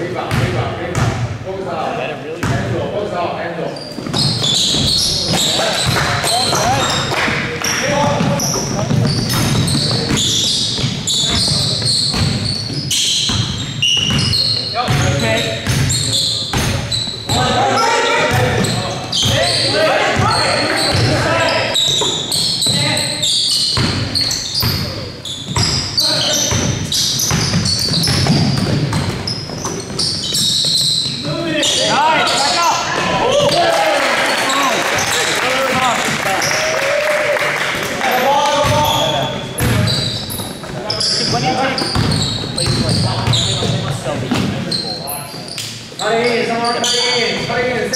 Rebound, rebound, rebound. Focus out. Marine, someone Marine, Marine, Marine,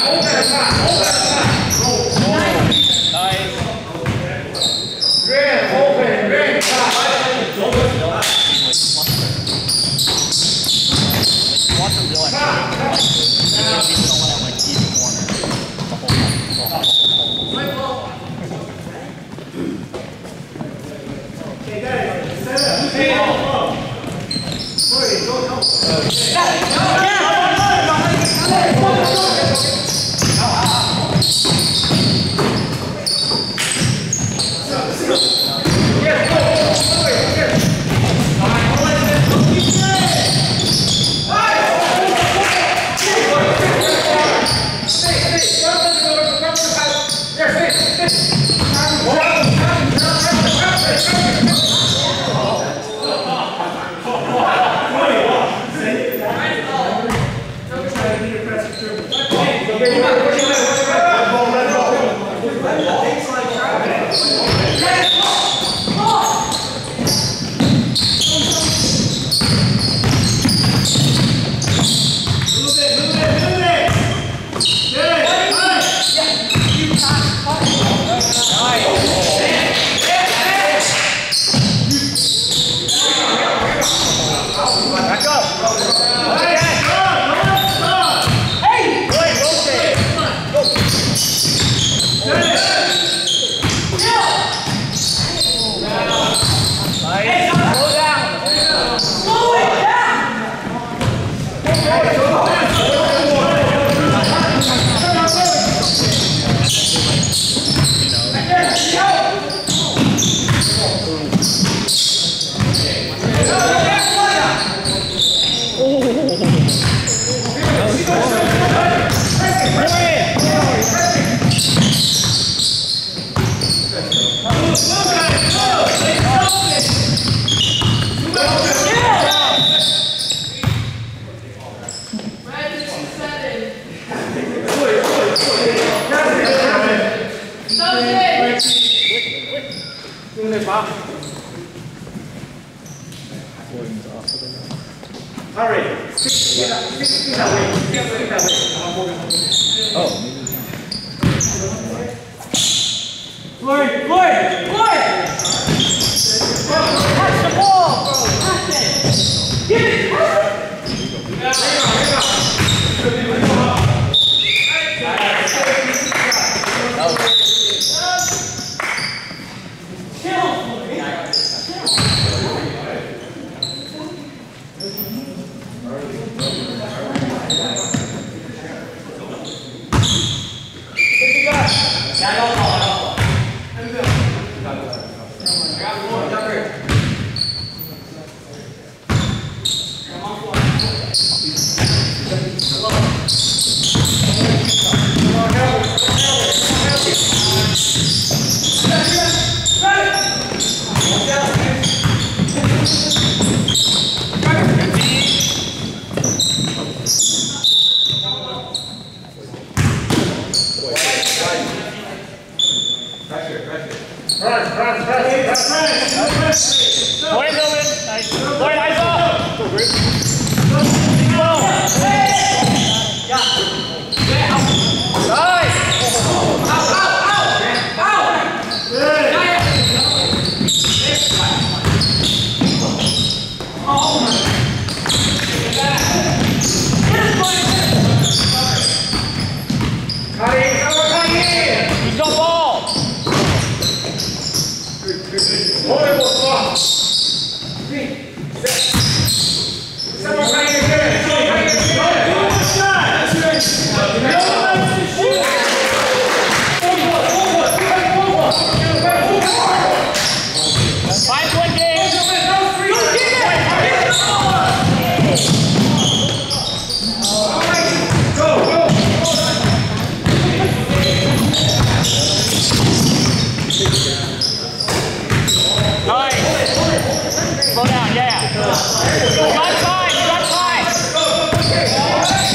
Slow down, yeah. You got time, you got time.